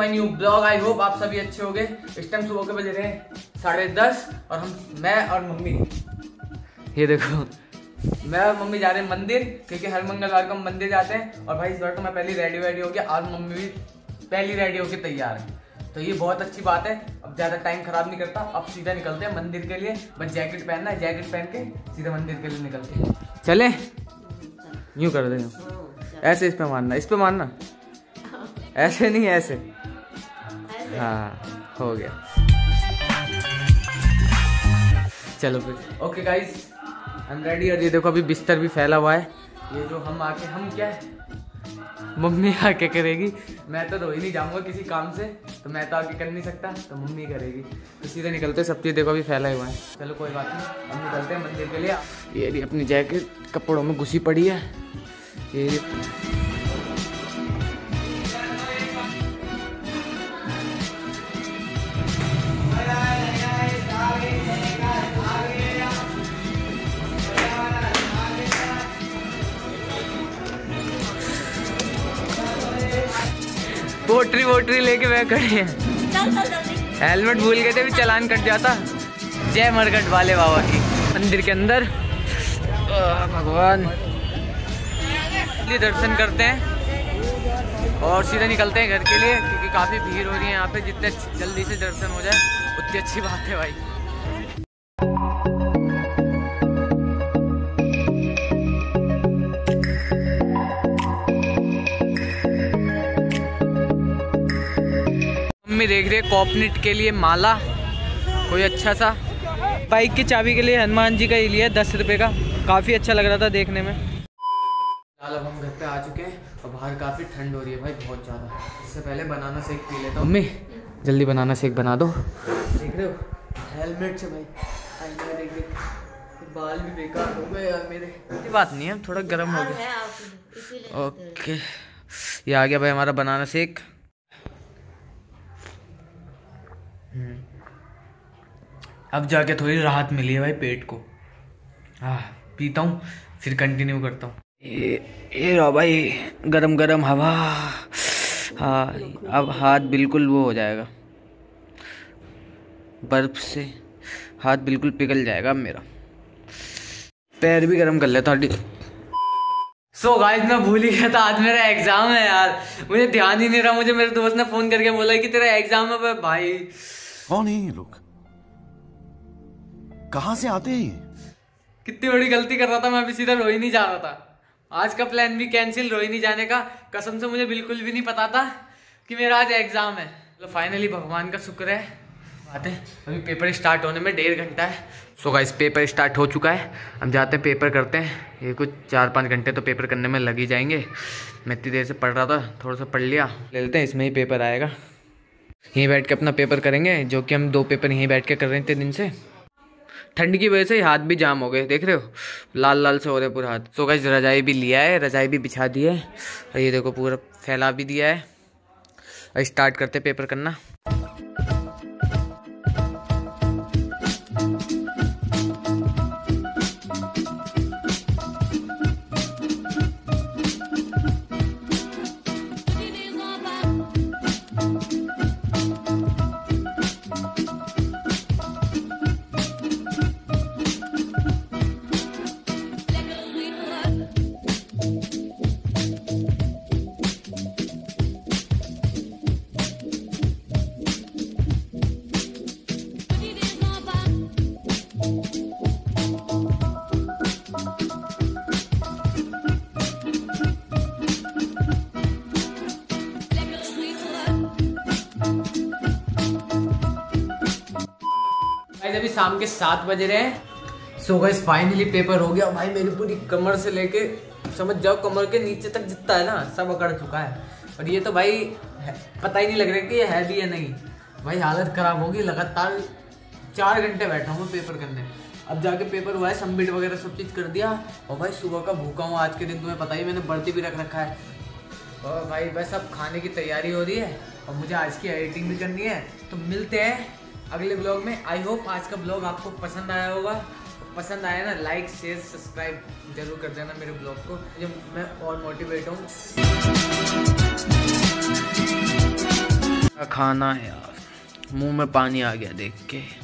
My new blog. I hope आप सभी अच्छे होंगे। इस टाइम सुबह के बज रहे हैं 10:30 और मैं और मम्मी, ये देखो मैं और मम्मी जा रहे हैं मंदिर, क्योंकि हर मंगलवार को हम मंदिर जाते हैं। और भाई इस बार तो मैं पहली रेडी हो गया और मम्मी भी पहली रेडी होके तैयार है, तो ये बहुत अच्छी बात है। अब ज़्यादा टाइम खराब नहीं करता, अब सीधा निकलते हैं मंदिर के लिए। बस जैकेट पहनना है, जैकेट पहन के सीधा मंदिर के लिए निकलते हैं। चले यूँ कर दें, ऐसे इस पर मारना, इस पर मारना, ऐसे नहीं ऐसे, हाँ हो गया। चलो फिर ओके गाइस, हम रेडी। और ये देखो अभी बिस्तर भी फैला हुआ है। ये जो हम आके क्या मम्मी आके करेगी, मैं तो धो ही नहीं जाऊंगा किसी काम से, तो मैं तो आके कर नहीं सकता, तो मम्मी करेगी। तो सीधे निकलते, सब चीज़ देखो अभी फैला हुआ है। चलो कोई बात नहीं, हम निकलते हैं मंदिर के लिए। ये भी अपनी जैकेट कपड़ों में घुसी पड़ी है। ये पोटरी वोटरी लेके वह खड़े हैं, हेलमेट भूल गए थे, भी चलान कट जाता। जय मरकट वाले बाबा की। मंदिर के अंदर भगवान के दर्शन करते हैं और सीधे निकलते हैं घर के लिए, क्योंकि काफ़ी भीड़ हो रही है यहाँ पे। जितने जल्दी से दर्शन हो जाए उतनी अच्छी बात है भाई। देख रहे कॉपनिट के लिए माला कोई अच्छा सा। बाइक की चाबी के लिए हनुमान जी का ही लिया 10 रुपए का, काफी अच्छा लग रहा था देखने में। अब हम घर पे आ चुके हैं और बाहर काफी ठंड हो रही है भाई, बहुत ज्यादा। इससे पहले बनाना शेक पी लेता हूँ। मम्मी जल्दी बनाना शेक बना दो। देख रहे हो हेलमेट से भाई, बाल भी बेकार हो गए यार मेरे। कोई बात नहीं, हम थोड़ा गर्म हो गया। ओके ये आ गया भाई हमारा बनाना शेक। अब जाके थोड़ी राहत मिली है भाई पेट को। हाँ पीता हूँ फिर कंटिन्यू करता हूँ। ये रहा भाई गरम गरम हवा। हाँ अब हाथ बिल्कुल वो हो जाएगा, बर्फ से हाथ बिल्कुल पिघल जाएगा मेरा। पैर भी गरम कर लेता हूँ। सो गाइस मैं भूल ही गया था आज मेरा एग्जाम है यार, मुझे ध्यान ही नहीं रहा। मुझे मेरे दोस्त ने फोन करके बोला कि तेरा एग्जाम है। भाई कौन है ये लोग, कहाँ से आते हैं? कितनी बड़ी गलती कर रहा था मैं, अभी सीधा रोई नहीं जा रहा था। आज का प्लान भी कैंसिल, रोई नहीं जाने का। कसम से मुझे बिल्कुल भी नहीं पता था कि मेरा आज एग्जाम है। चलो फाइनली भगवान का शुक्र है। आते अभी पेपर स्टार्ट होने में 1.5 घंटा है। सो गाइस पेपर स्टार्ट हो चुका है, हम जाते हैं पेपर करते हैं। ये कुछ 4-5 घंटे तो पेपर करने में लग ही जाएंगे। मैं इतनी देर से पढ़ रहा था, थोड़ा सा पढ़ लिया, ले लेते हैं, इसमें ही पेपर आएगा। यहीं बैठ के अपना पेपर करेंगे, जो कि हम 2 पेपर यहीं बैठ के कर रहे हैं इतने दिन से। ठंड की वजह से हाथ भी जाम हो गए, देख रहे हो लाल लाल से हो रहे पूरा हाथ। तो गाइस रजाई भी लिया है, रजाई भी बिछा दी है और ये देखो पूरा फैला भी दिया है। और स्टार्ट करते हैं पेपर करना। अभी शाम के 7 बज रहे हैं। सो गाइस फाइनली पेपर हो गया भाई। मेरी पूरी कमर से लेके समझ जाओ कमर के नीचे तक जितना है ना सब अकड़ चुका है। और ये तो भाई पता ही नहीं लग रहा कि ये है भी या नहीं। भाई हालत खराब होगी। लगातार 4 घंटे बैठा हूँ पेपर करने। अब जाके पेपर हुआ है, सबमिट वगैरह सब चीज़ कर दिया। और भाई सुबह का भूखा हूँ आज के दिन, तुम्हें पता ही, मैंने बर्ती भी रख रखा है। और भाई बस अब खाने की तैयारी हो रही है और मुझे आज की एडिटिंग भी करनी है। तो मिलते हैं अगले ब्लॉग में। आई होप आज का ब्लॉग आपको पसंद आया होगा। पसंद आया ना, लाइक शेयर सब्सक्राइब जरूर कर देना मेरे ब्लॉग को, जब मैं और मोटिवेट हूँ। खाना है यार, मुंह में पानी आ गया देख के।